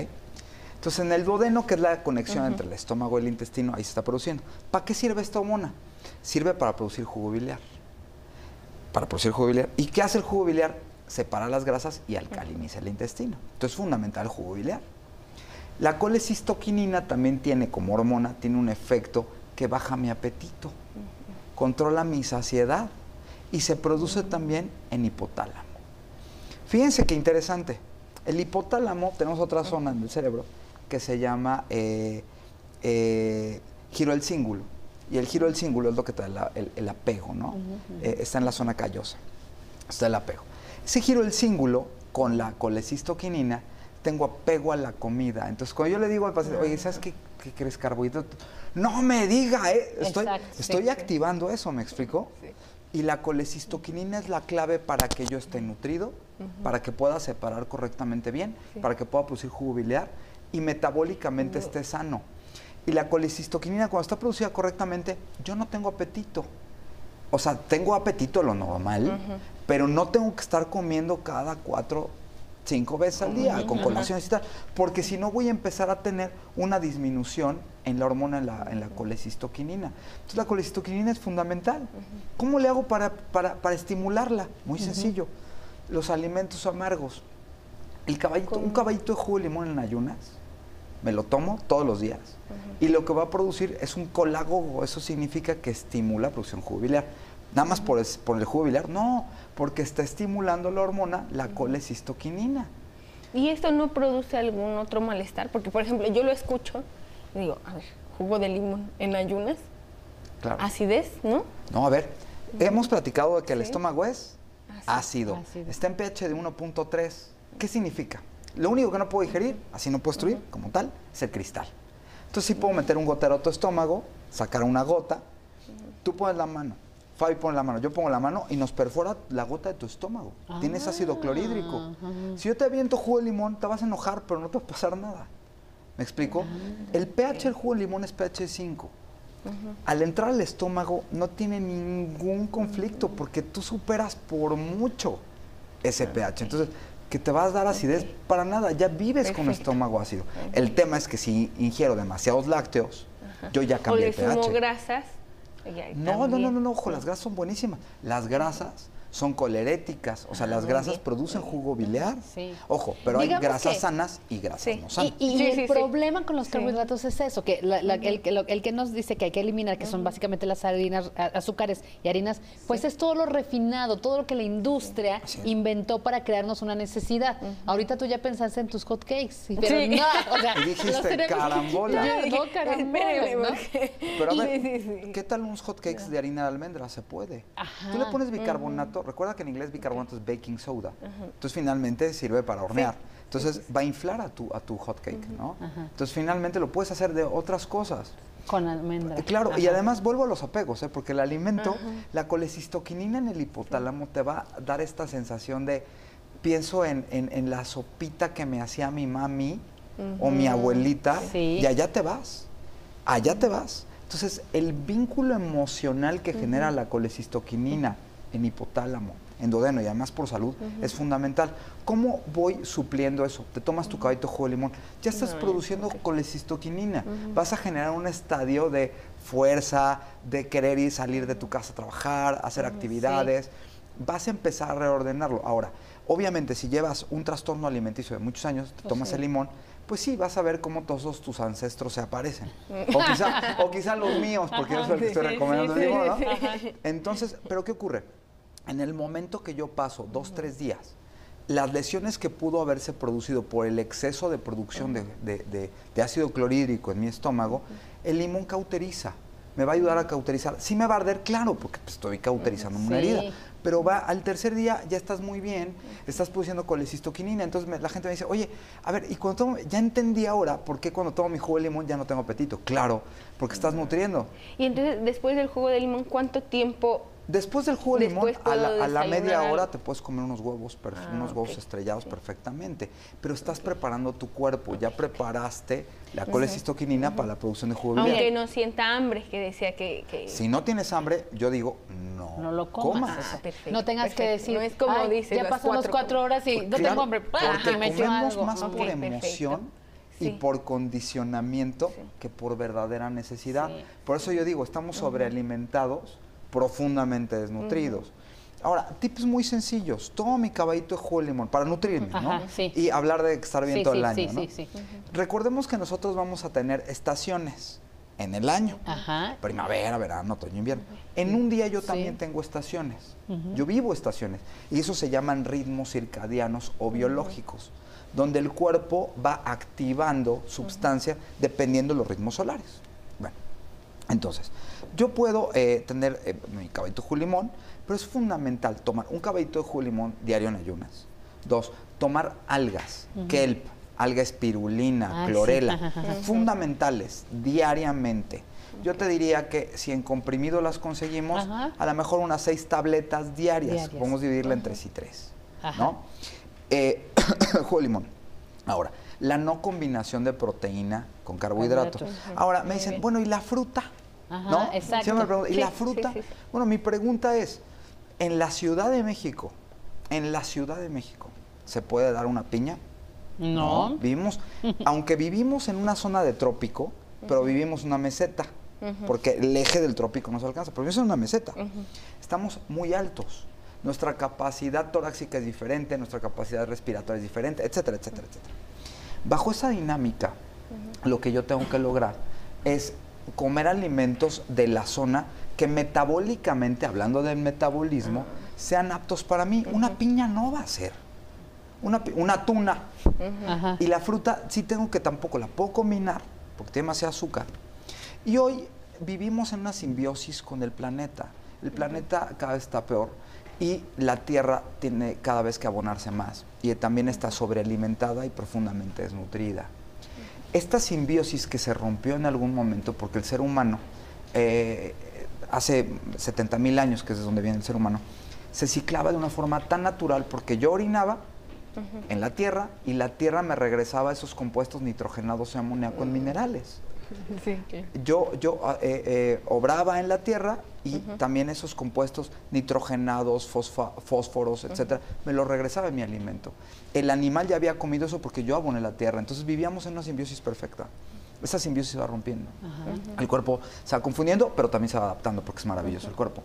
Entonces, en el duodeno, que es la conexión entre el estómago y el intestino, ahí se está produciendo. ¿Para qué sirve esta hormona? Sirve para producir jugo biliar. Para producir jugo biliar. ¿Y qué hace el jugo biliar? Separa las grasas y alcaliniza el intestino. Entonces, es fundamental el jugo biliar. La colecistoquinina también tiene, como hormona, tiene un efecto que baja mi apetito, controla mi saciedad y se produce también en hipotálamo. Fíjense qué interesante. El hipotálamo, tenemos otra zona en el cerebro que se llama giro del cíngulo. Y el giro del cíngulo es lo que trae el apego, ¿no? Está en la zona callosa, está el apego. Ese giro del cíngulo con la colecistoquinina, tengo apego a la comida. Entonces, cuando yo le digo al paciente, oye, ¿sabes qué crees, carbohidrato? ¡No me diga! Estoy activando eso, ¿me explico? Sí. Y la colecistoquinina es la clave para que yo esté nutrido, para que pueda separar correctamente bien, para que pueda producir jugo biliar y metabólicamente esté sano. Y la colecistoquinina, cuando está producida correctamente, yo no tengo apetito. O sea, tengo apetito lo normal, pero no tengo que estar comiendo cada 4, 5 veces al día, con colaciones y tal, porque si no voy a empezar a tener una disminución en la hormona, en la colecistoquinina. Entonces, la colecistoquinina es fundamental. ¿Cómo le hago para estimularla? Muy sencillo. Los alimentos amargos. Un caballito de jugo de limón en ayunas, me lo tomo todos los días. Y lo que va a producir es un colagogo. Eso significa que estimula la producción jubilar. ¿Nada más por el jugo biliar? No, porque está estimulando la hormona, la colecistoquinina. ¿Y esto no produce algún otro malestar? Porque, por ejemplo, yo lo escucho y digo, a ver, jugo de limón en ayunas, claro, acidez, ¿no? No, a ver, hemos platicado de que el estómago es ácido. Está en pH de 1.3. ¿Qué significa? Lo único que no puedo digerir, así no puedo destruir, como tal, es el cristal. Entonces, sí puedo meter un gotero a tu estómago, sacar una gota, tú pones la mano. Fabi pone la mano, yo pongo la mano y nos perfora la gota de tu estómago. Tienes ácido clorhídrico. Si yo te aviento jugo de limón, te vas a enojar, pero no te va a pasar nada. ¿Me explico? El pH del jugo de limón es pH 5. Al entrar al estómago no tiene ningún conflicto porque tú superas por mucho ese pH. Entonces, que te vas a dar acidez para nada, ya vives con estómago ácido. El tema es que si ingiero demasiados lácteos, yo ya cambié el pH. O le sumo grasas. No, ojo, las grasas son buenísimas. Las grasas son coleréticas, o sea, las grasas producen jugo biliar. Ojo, pero digamos hay grasas sanas y grasas no sanas. Y el problema con los carbohidratos es eso, que el que nos dice que hay que eliminar, que son básicamente las harinas, azúcares y harinas, pues es todo lo refinado, todo lo que la industria inventó para crearnos una necesidad. Ahorita tú ya pensaste en tus hotcakes, pero no, o sea, y dijiste, carambola. Pero a ver, ¿qué tal unos hotcakes de harina de almendra? Se puede. Tú le pones bicarbonato. Recuerda que en inglés bicarbonato es baking soda. Entonces, finalmente sirve para hornear. Entonces, va a inflar a tu hotcake, ¿no? Entonces, finalmente lo puedes hacer de otras cosas. Con almendra. Claro, ajá. Y además vuelvo a los apegos, ¿eh? Porque el alimento, ajá, la colecistoquinina en el hipotálamo te va a dar esta sensación de, pienso en la sopita que me hacía mi mami, ajá, o mi abuelita, sí, y allá te vas, allá te vas. Entonces, el vínculo emocional que, ajá, genera la colecistoquinina en hipotálamo, endodeno y además por salud, es fundamental. ¿Cómo voy supliendo eso? Te tomas tu caballito de jugo de limón, ya estás produciendo colecistoquinina, vas a generar un estadio de fuerza, de querer ir, salir de tu casa a trabajar, hacer actividades, vas a empezar a reordenarlo. Ahora, obviamente si llevas un trastorno alimenticio de muchos años, te tomas el limón, pues sí, vas a ver cómo todos tus ancestros se aparecen. O quizá los míos, porque yo soy el que estoy recomendando el limón, ¿no? Entonces, ¿pero qué ocurre? En el momento que yo paso 2, 3 días, las lesiones que pudo haberse producido por el exceso de producción de ácido clorhídrico en mi estómago, el limón cauteriza, me va a ayudar a cauterizar. Sí me va a arder, claro, porque estoy cauterizando una herida, pero va al tercer día, ya estás muy bien, estás produciendo colecistoquinina. Entonces la gente me dice, oye, a ver, y cuando tomo, ya entendí ahora por qué cuando tomo mi jugo de limón ya no tengo apetito. Claro, porque estás nutriendo. Y entonces, después del jugo de limón, ¿cuánto tiempo...? Después del jugo de limón, a la media hora te puedes comer unos huevos, huevos estrellados perfectamente, pero estás preparando tu cuerpo, ya preparaste la colecistoquinina para la producción de jugo de limón. Aunque no sienta hambre, que decía que... Si no tienes hambre, yo digo, no lo comas. Perfecto, no tengas que decir, no es como dice, ya pasan las 4 horas y no tengo hambre, porque me comemos más por emoción y por condicionamiento que por verdadera necesidad. Por eso yo digo, estamos sobrealimentados, profundamente desnutridos. Ahora, tips muy sencillos. Tomo mi caballito de jugo de limón para nutrirme, ajá, ¿no? Sí. Y hablar de estar bien todo el año, ¿no? Recordemos que nosotros vamos a tener estaciones en el año. Ajá. Primavera, verano, otoño, invierno. En un día yo también tengo estaciones. Yo vivo estaciones. Y eso se llaman ritmos circadianos o biológicos, donde el cuerpo va activando sustancias dependiendo de los ritmos solares. Bueno, entonces... yo puedo tener mi caballito de jugo de limón, pero es fundamental tomar un caballito de jugo de limón diario en ayunas. 2, tomar algas, kelp, alga espirulina, clorela, fundamentales diariamente. Yo te diría que si en comprimido las conseguimos, a lo mejor unas 6 tabletas diarias. Podemos dividirla en 3 y 3, ¿no? Jugo de limón. Ahora, la no combinación de proteína con carbohidratos. Ahora, me dicen, bueno, ¿y la fruta? Ajá, ¿no? Exacto. Siempre me pregunto, ¿y la fruta? Bueno, mi pregunta es, ¿en la Ciudad de México se puede dar una piña? No. Vivimos, aunque vivimos en una zona de trópico, pero vivimos una meseta, porque el eje del trópico no se alcanza, pero vivimos en una meseta. Estamos muy altos, nuestra capacidad torácica es diferente, nuestra capacidad respiratoria es diferente, etcétera, etcétera, etcétera. Bajo esa dinámica, lo que yo tengo que lograr es comer alimentos de la zona que metabólicamente, hablando del metabolismo, sean aptos para mí. Una piña no va a ser. Una tuna. Y la fruta sí tengo que tampoco la puedo combinar porque tiene demasiado azúcar. Y hoy vivimos en una simbiosis con el planeta. El planeta cada vez está peor y la Tierra tiene cada vez que abonarse más. Y también está sobrealimentada y profundamente desnutrida. Esta simbiosis que se rompió en algún momento, porque el ser humano, hace 70,000 años, que es de donde viene el ser humano, se ciclaba de una forma tan natural, porque yo orinaba en la tierra y la tierra me regresaba esos compuestos nitrogenados y amoníaco en minerales. Sí. Yo obraba en la tierra y también esos compuestos nitrogenados, fósforos, etcétera, me los regresaba en mi alimento. El animal ya había comido eso porque yo aboné la tierra. Entonces vivíamos en una simbiosis perfecta. Esa simbiosis se va rompiendo. El cuerpo se va confundiendo, pero también se va adaptando porque es maravilloso el cuerpo.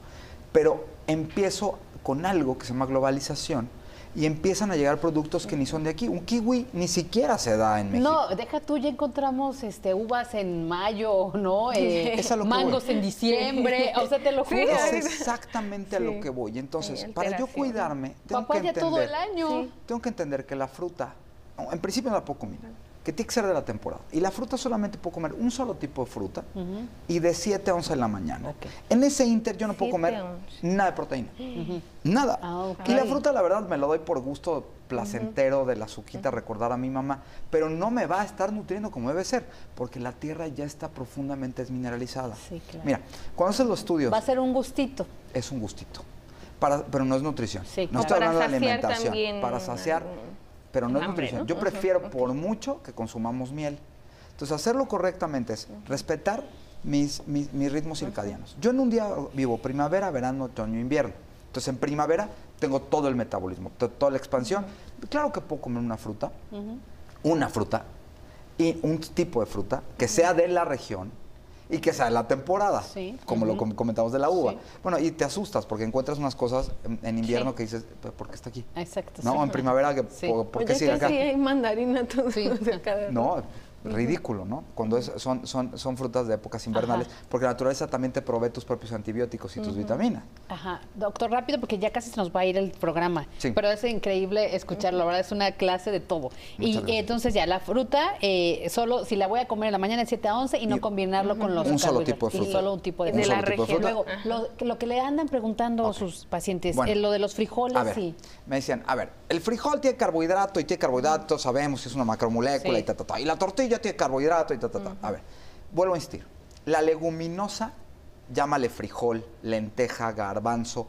Pero empiezo con algo que se llama globalización y empiezan a llegar productos que ni son de aquí. Un kiwi ni siquiera se da en México. No, deja tú, ya encontramos uvas en mayo, ¿no? Mangos en diciembre, o sea, te lo juro. Es exactamente a lo que voy. Entonces, para yo cuidarme, tengo que entender todo el año. Tengo que entender que la fruta, en principio no la puedo combinar, que que tiene que ser de la temporada. Y la fruta solamente puedo comer un solo tipo de fruta y de 7 a 11 de la mañana. Okay. En ese inter yo no puedo comer nada de proteína. Nada. Okay. Y la fruta, la verdad, me la doy por gusto placentero de la azuquita, recordar a mi mamá, pero no me va a estar nutriendo como debe ser, porque la tierra ya está profundamente desmineralizada. Sí, claro. Mira, cuando haces los estudios... Va a ser un gustito. Es un gustito, pero no es nutrición. Sí, no estoy hablando de alimentación, también, para saciar... Pero no es nutrición. ¿No? Yo prefiero por mucho que consumamos miel. Entonces, hacerlo correctamente es respetar mis ritmos circadianos. Yo en un día vivo primavera, verano, otoño, invierno. Entonces, en primavera tengo todo el metabolismo, toda la expansión. Claro que puedo comer una fruta y un tipo de fruta que sea de la región y que sea de la temporada, sí, como lo comentamos de la uva. Sí. Bueno, y te asustas porque encuentras unas cosas en invierno que dices, ¿por qué está aquí? Exacto. No, en primavera, ¿por qué sigue acá? Sí, hay mandarina todo. Sí. No, ridículo, ¿no? Cuando son frutas de épocas invernales, porque la naturaleza también te provee tus propios antibióticos y tus vitaminas. Ajá. Doctor, rápido, porque ya casi se nos va a ir el programa. Sí. Pero es increíble escucharlo, la verdad es una clase de todo. Muchas gracias. Entonces ya, la fruta, solo si la voy a comer en la mañana de 7 a 11 y no combinarlo con los... Un solo tipo de fruta. Y solo un tipo de fruta. Luego, lo que le andan preguntando sus pacientes, bueno, lo de los frijoles. A ver, me decían, a ver, el frijol tiene carbohidrato y tiene carbohidrato, sabemos que es una macromolécula y y la tortilla ya tiene carbohidrato y A ver, vuelvo a insistir. La leguminosa, llámale frijol, lenteja, garbanzo,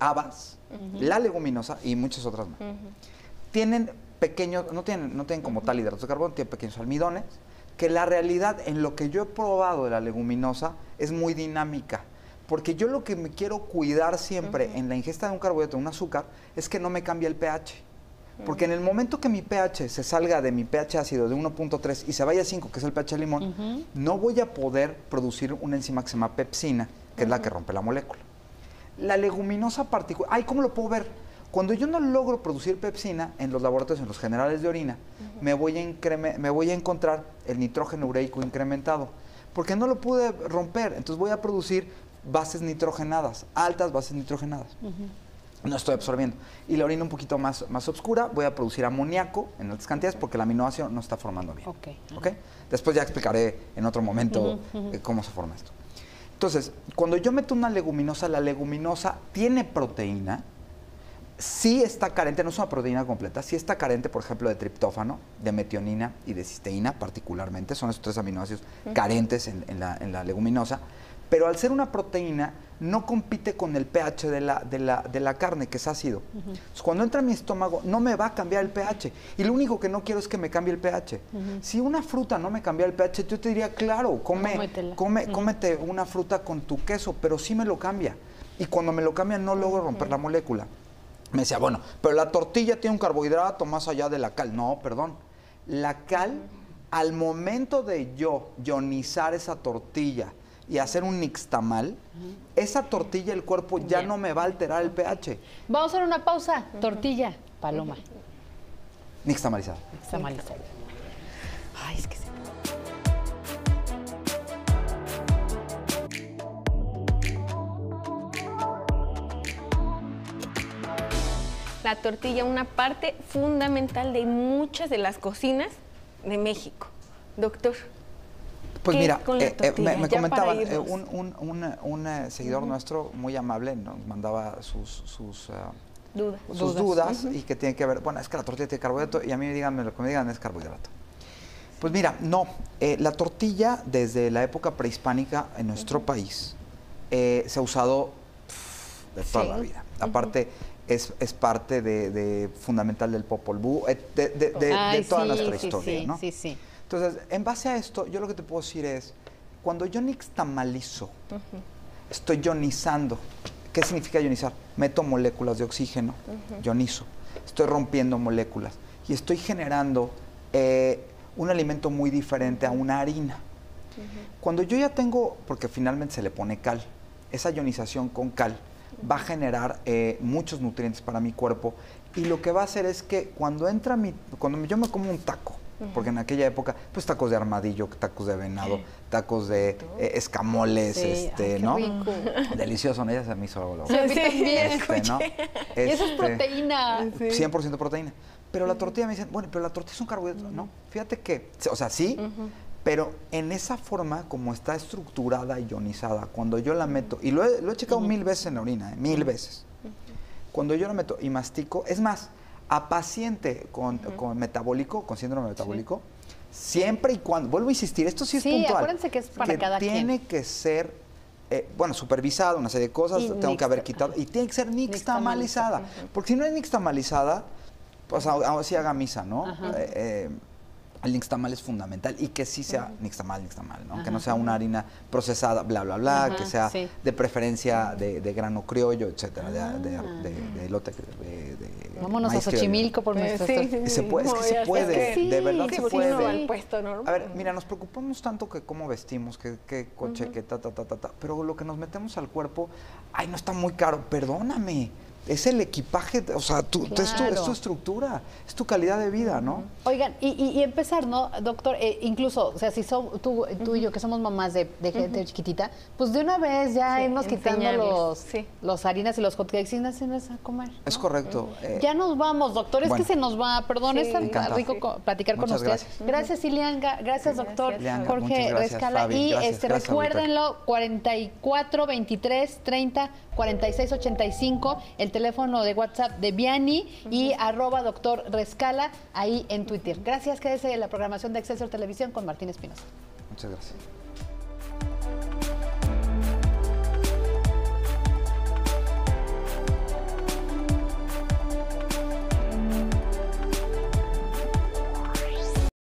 habas, la leguminosa y muchas otras más. Tienen pequeños, no tienen como tal hidratos de carbono, tienen pequeños almidones, que la realidad en lo que yo he probado de la leguminosa es muy dinámica. Porque yo lo que me quiero cuidar siempre en la ingesta de un carbohidrato, un azúcar, es que no me cambie el pH. Porque en el momento que mi pH se salga de mi pH ácido de 1.3 y se vaya a 5, que es el pH limón, no voy a poder producir una enzima que se llama pepsina, que es la que rompe la molécula. La leguminosa particular... ¡Ay, cómo lo puedo ver! Cuando yo no logro producir pepsina en los laboratorios, en los generales de orina, me voy a encontrar el nitrógeno ureico incrementado, porque no lo pude romper. Entonces voy a producir bases nitrogenadas, altas bases nitrogenadas. No estoy absorbiendo. Y la orina un poquito más oscura, voy a producir amoníaco en altas cantidades porque el aminoácido no está formando bien. ¿Okay? Después ya explicaré en otro momento cómo se forma esto. Entonces, cuando yo meto una leguminosa, la leguminosa tiene proteína, sí está carente, no es una proteína completa, sí está carente, por ejemplo, de triptófano, de metionina y de cisteína particularmente, son esos tres aminoácidos carentes en la leguminosa. Pero al ser una proteína, no compite con el pH de la carne, que es ácido. Entonces, cuando entra a mi estómago, no me va a cambiar el pH. Y lo único que no quiero es que me cambie el pH. Si una fruta no me cambia el pH, yo te diría, claro, cómete una fruta con tu queso, pero sí me lo cambia. Y cuando me lo cambia, no logro romper la molécula. Me decía, bueno, pero la tortilla tiene un carbohidrato más allá de la cal. No, perdón. La cal, al momento de yo ionizar esa tortilla y hacer un nixtamal, esa tortilla, el cuerpo ya no me va a alterar el pH. Vamos a hacer una pausa. Tortilla, paloma. Nixtamalizada. Nixtamalizada. Ay, es que se... La tortilla, una parte fundamental de muchas de las cocinas de México. Doctor. Pues mira, me comentaban, un seguidor nuestro muy amable nos mandaba sus dudas y que tienen que ver, bueno, es que la tortilla tiene carbohidrato y a mí lo que me digan es carbohidrato. Pues mira, no, la tortilla desde la época prehispánica en nuestro país se ha usado de toda la vida. Aparte, es parte de fundamental del Popol Vuh, de toda nuestra historia, ¿no? Sí. Entonces, en base a esto, yo lo que te puedo decir es, cuando yo nixtamalizo, estoy ionizando. ¿Qué significa ionizar? Meto moléculas de oxígeno, ionizo. Estoy rompiendo moléculas y estoy generando un alimento muy diferente a una harina. Cuando yo ya tengo, porque finalmente se le pone cal, esa ionización con cal va a generar muchos nutrientes para mi cuerpo y lo que va a hacer es que cuando yo me como un taco, porque en aquella época, pues tacos de armadillo, tacos de venado, tacos de escamoles, ¿no? Rico. Delicioso, ¿no? Ella se me hizo algo. Sí, ¿no? Y eso es proteína. 100% proteína. Pero la tortilla, me dicen, bueno, pero la tortilla es un carbohidrato. No, fíjate que, o sea, sí, pero en esa forma, como está estructurada, ionizada, cuando yo la meto, y lo he checado 1000 veces en la orina, 1000 veces. Cuando yo la meto y mastico, es más, a paciente con metabólico, con síndrome metabólico, siempre y cuando, vuelvo a insistir, esto sí es puntual. Acuérdense que es para que cada tiene quien. Que ser, bueno, supervisada, una serie de cosas, y tengo que haber quitado, y tiene que ser nixtamalizada, porque si no es nixtamalizada, pues así haga misa, ¿no? El nixtamal es fundamental y que sí sea nixtamal, ¿no? Que no sea una harina procesada, bla, bla, bla, que sea de preferencia de grano criollo, etcétera, de elote, de vámonos a Xochimilco por nuestro... Se puede, es que se puede, de verdad se puede. A ver, mira, nos preocupamos tanto que cómo vestimos, que coche, que ta, pero lo que nos metemos al cuerpo, ay, no está muy caro, perdóname. Es el equipaje, o sea, es tu estructura, es tu calidad de vida, ¿no? Oigan, y empezar, ¿no, doctor? Incluso, o sea, si tú y yo, que somos mamás de gente chiquitita, pues de una vez ya irnos quitando los harinas y los hotcakes y nacernos a comer, ¿no? Es correcto. Ya nos vamos, doctor, bueno, es que se nos va, perdón, es tan rico platicar con ustedes. Gracias, Ileana, gracias, doctor Jorge Rescala. Y gracias, recuérdenlo, 44 23 30 46 85, el teléfono de WhatsApp de Vianney y arroba doctor Rescala ahí en Twitter. Gracias, quédese en la programación de Excelsior Televisión con Martín Espinosa. Muchas gracias.